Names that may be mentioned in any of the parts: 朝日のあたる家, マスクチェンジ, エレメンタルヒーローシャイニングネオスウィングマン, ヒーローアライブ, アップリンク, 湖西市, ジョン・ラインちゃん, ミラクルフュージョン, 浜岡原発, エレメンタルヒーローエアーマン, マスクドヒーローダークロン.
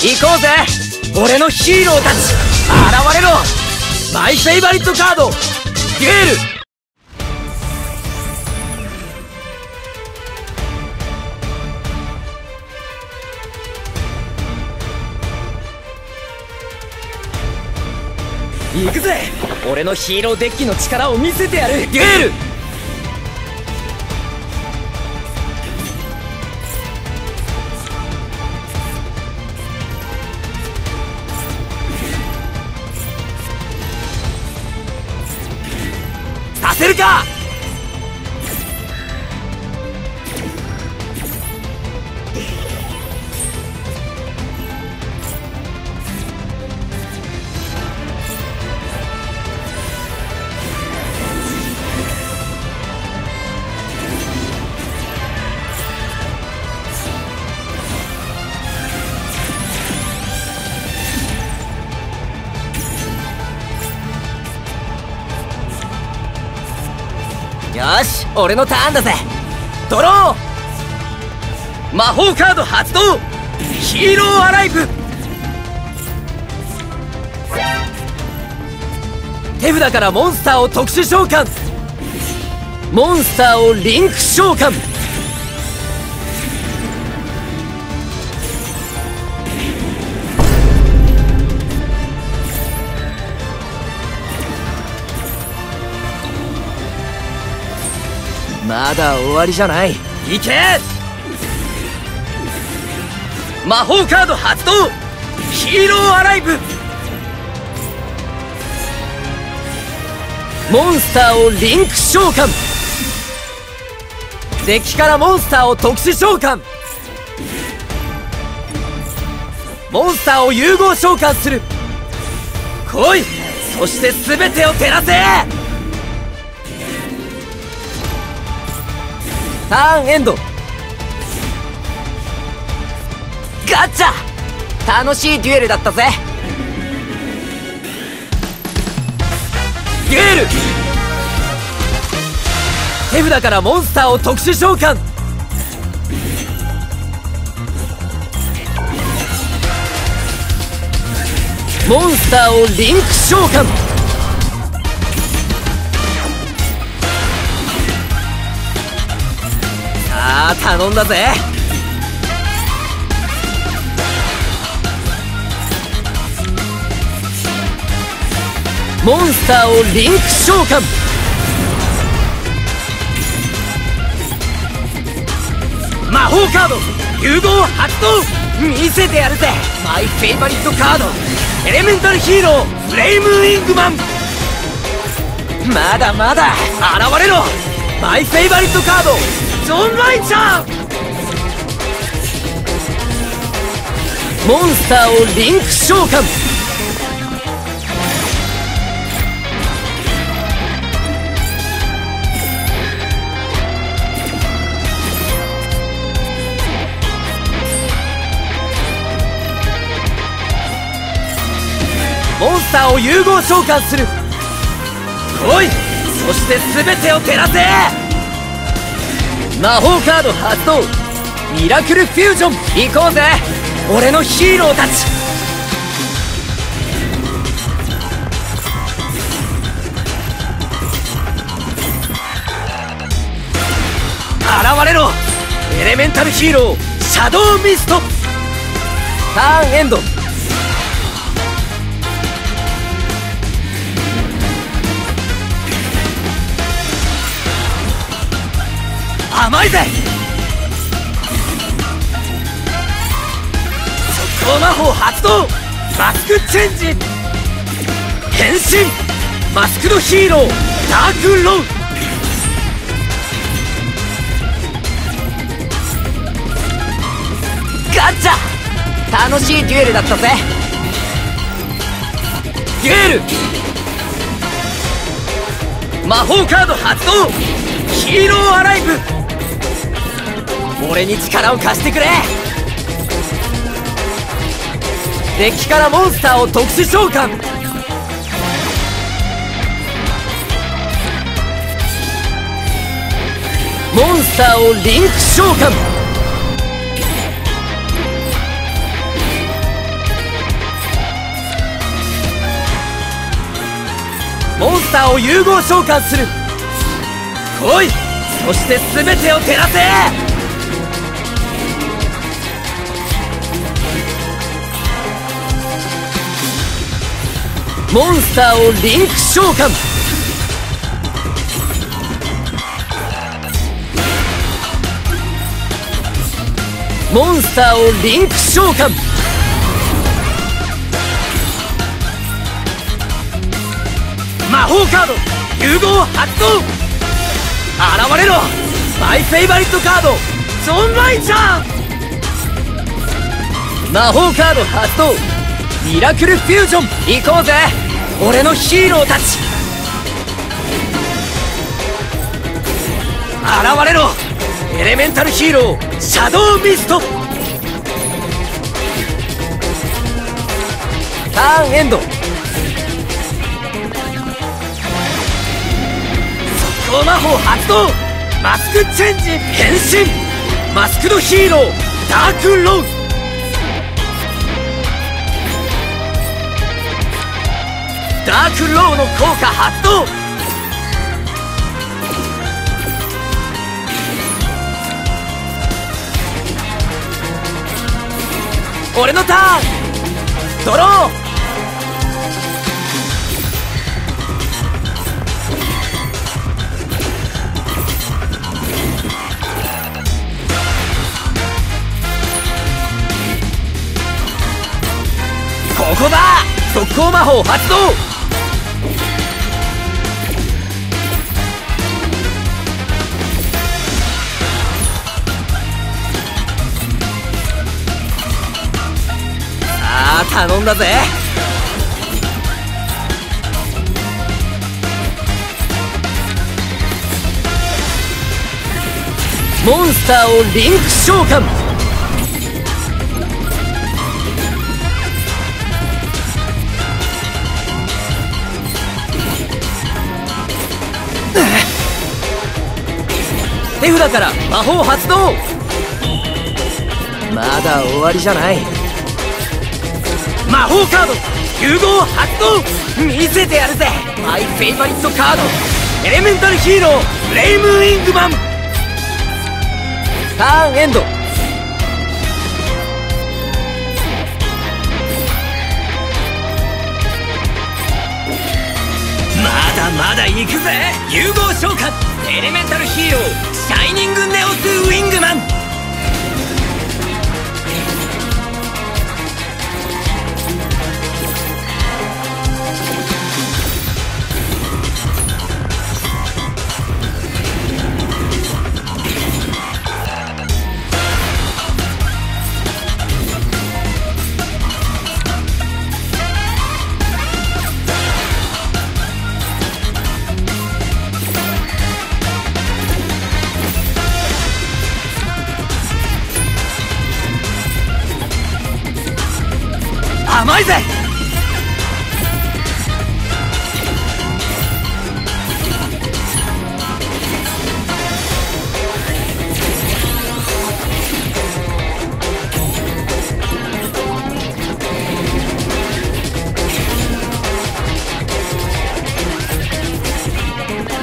行こうぜ、俺のヒーローたち。現れろ、マイフェイバリットカードデュエル。行くぜ、俺のヒーローデッキの力を見せてやる。デュエル。させるか。よし、俺のターンだぜ。ドロー、魔法カード発動、ヒーローアライブ。手札からモンスターを特殊召喚、モンスターをリンク召喚。まだ終わりじゃない。いけ！魔法カード発動！ヒーローアライブ！モンスターをリンク召喚！デッキからモンスターを特殊召喚！モンスターを融合召喚する！来い！そして全てを照らせ！ターンエンド。ガッチャ、楽しいデュエルだったぜ。デュエル。手札からモンスターを特殊召喚。モンスターをリンク召喚。ああ、頼んだぜ。モンスターをリンク召喚。魔法カード融合発動、見せてやるぜ。マイフェイバリットカード、エレメンタルヒーローフレイムウィングマン。まだまだ、現れろ、マイフェイバリットカードジョンラインちゃん。モンスターをリンク召喚。モンスターを融合召喚する。来い、そして全てを照らせ。魔法カード発動、ミラクルフュージョン。行こうぜ、俺のヒーローたち。現れろ、エレメンタルヒーローシャドウミスト。ターンエンド。甘いぜ。速攻魔法発動、マスクチェンジ。変身、マスクドヒーローダークロン。ガッチャ、楽しいデュエルだったぜ。デュエル。魔法カード発動、ヒーローアライブ。俺に力を貸してくれ。デッキからモンスターを特殊召喚。モンスターをリンク召喚。ーを融合召喚する。来い、そして全てを照らせ。モンスターをリンク召喚。モンスターをリンク召喚。魔法カード融合発動。現れろ、マイフェイバリットカードジョン・ライちゃん。魔法カード発動、ミラクルフュージョン。行こうぜ、俺のヒーローたち。現れろ、エレメンタルヒーローシャドウミスト。ターンエンド。魔法発動、マスクチェンジ変身。マスクのヒーローダークローズ。ダークローの効果発動。俺のターン、ドロー。ここだ、特攻魔法発動。ああ、頼んだぜ。モンスターをリンク召喚。手札から魔法発動。まだ終わりじゃない。魔法カード融合発動。見せてやるぜ、マイフェイバリットカードエレメンタルヒーローブレイムウィングマン。ターンエンド。まだまだ行くぜ、融合召喚エレメンタルヒーローシャイニングネオスウィングマン。甘いぜ。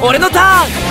俺のターン。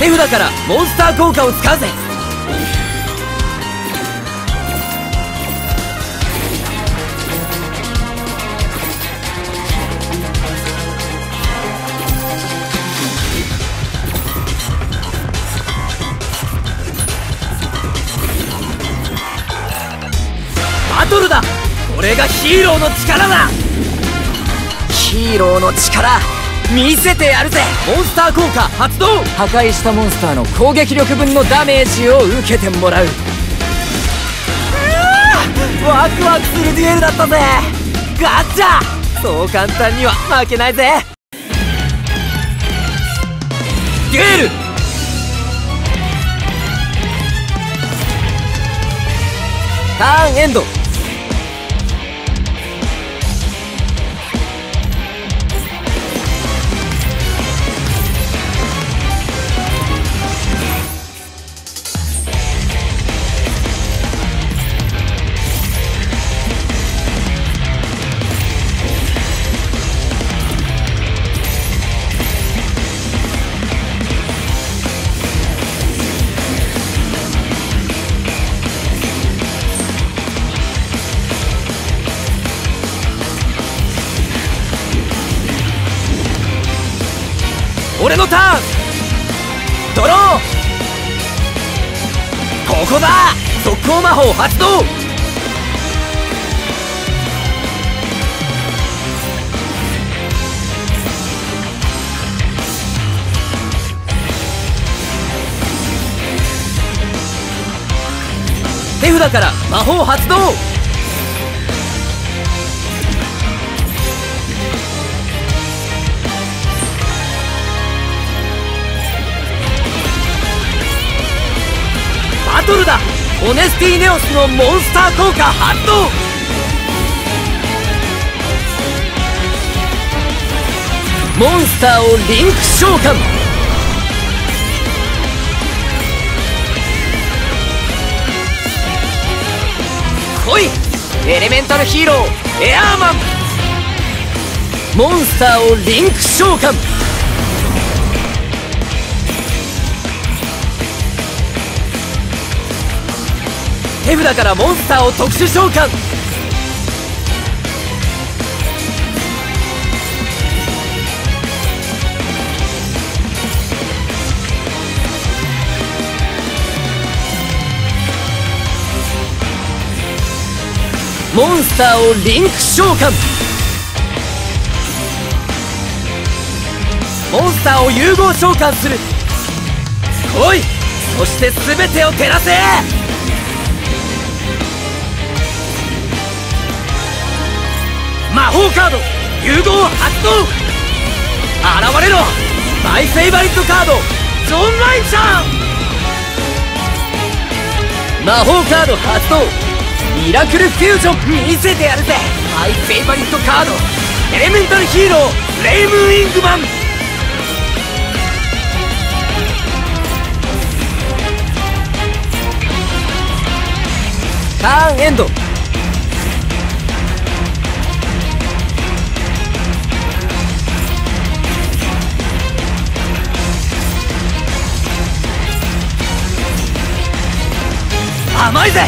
手札からモンスター効果を使うぜ。バトルだ、これがヒーローの力だ。ヒーローの力見せてやるぜ。モンスター効果発動。破壊したモンスターの攻撃力分のダメージを受けてもらう。ワクワクするデュエルだったぜ。ガチャ、そう簡単には負けないぜ。デュエル。ターンエンド。俺のターン。ドロー。ここだ。速攻魔法発動。手札から魔法発動。バトルだ。オネスティネオスのモンスター効果発動。モンスターをリンク召喚。エレメンタルヒーローエアーマン。モンスターをリンク召喚。手札からモンスターを特殊召喚。モンスターをリンク召喚。モンスターを融合召喚する。来い。そして全てを照らせ。魔法カード融合発動。現れろ。マイフェイバリットカードジョン・ラインちゃん。魔法カード発動。ミラクルフュージョン見せてやるぜ。マイフェイバリットカードエレメンタルヒーローレイムウィングマン。ターンエンド。甘いぜ。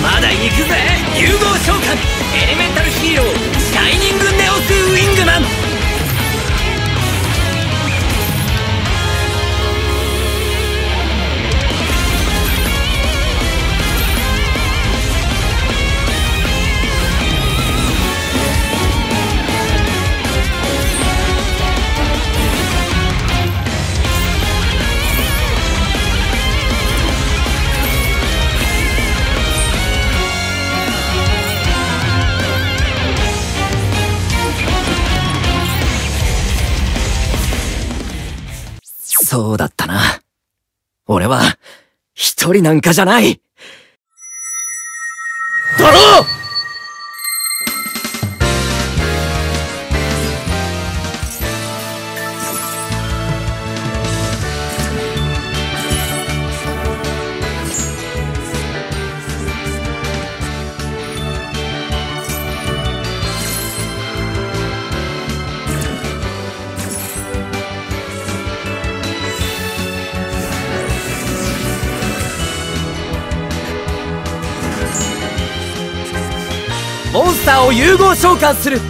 まだ行くぜ。融合召喚エレメンタルヒーローシャイニングネオスウィングマン。そうだったな。俺は、一人なんかじゃない。ドロー！モンスターを融合召喚する。来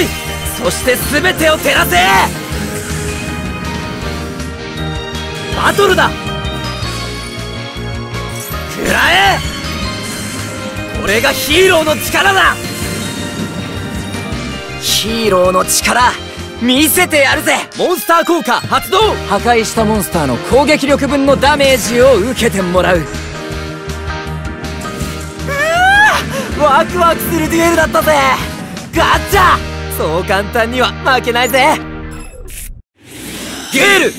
い。そして全てを照らせ。バトルだ。食らえ。これがヒーローの力だ。ヒーローの力見せてやるぜ。モンスター効果発動。破壊したモンスターの攻撃力分のダメージを受けてもらう。ワクワクするデュエルだったぜ。ガッチャ。そう簡単には負けないぜ。デュエル。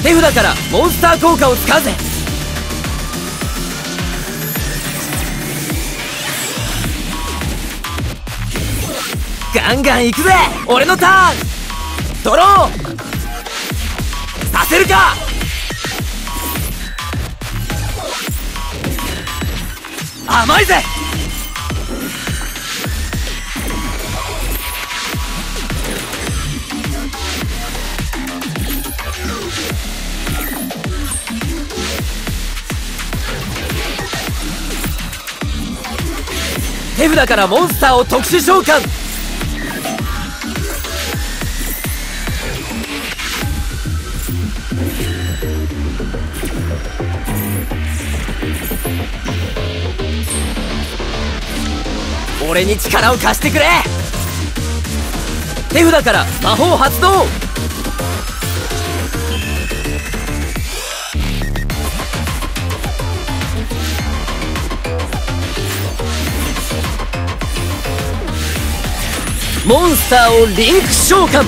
手札からモンスター効果を使うぜ。ガンガン行くぜ。俺のターン。ドローさせるか。甘いぜ。手札からモンスターを特殊召喚。俺に力を貸してくれ。手札から魔法発動。モンスターをリンク召喚。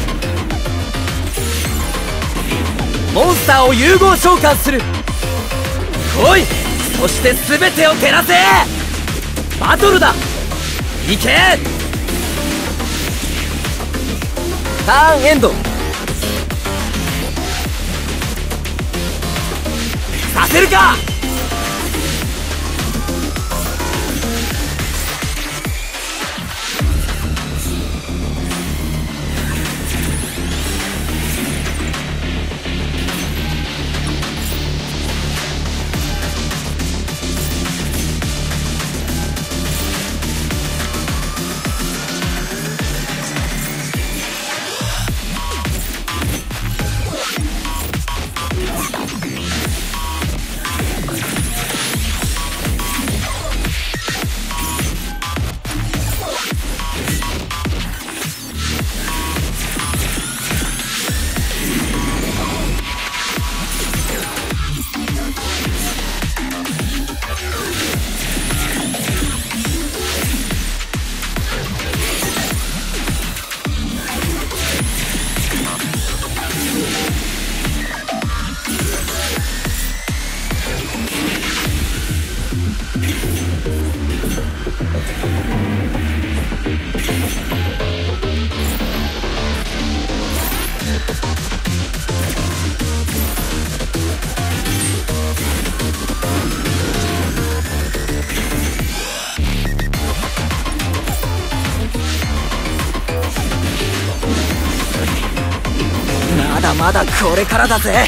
モンスターを融合召喚する。来い。そして全てを照らせ。バトルだ。いけ。ターンエンドさせるか。まだこれからだぜ。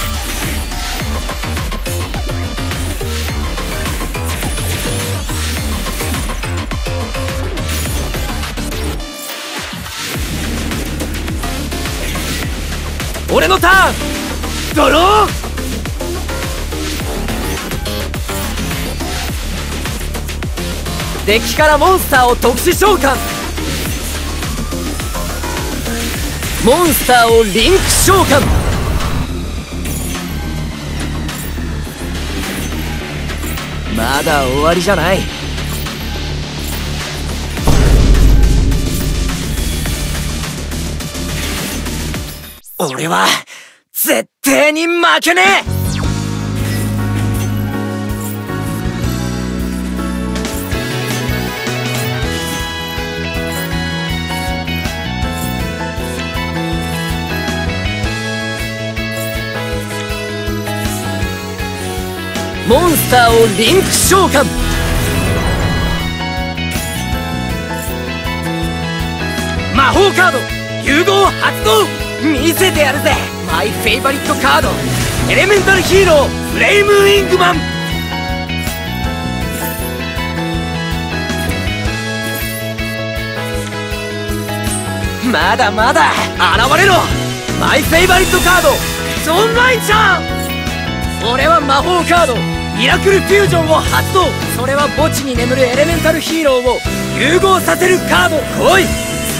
俺のターン。ドロー。デッキからモンスターを特殊召喚。モンスターをリンク召喚。まだ終わりじゃない。俺は絶対に負けねえ。モンスターをリンク召喚。魔法カード融合発動。見せてやるぜ。マイフェイバリットカードエレメンタルヒーローフレイムウィングマン。まだまだ現れろ。マイフェイバリットカードジョン・ラインちゃん。俺は魔法カードミラクルフュージョンを発動。それは墓地に眠るエレメンタルヒーローを融合させるカード。来い。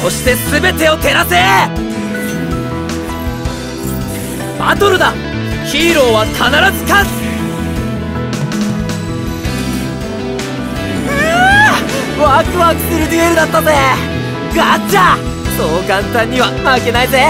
そして全てを照らせ。バトルだ。ヒーローは必ず勝つ。うわ、ワクワクするデュエルだったぜ。ガッチャ。そう簡単には負けないぜ。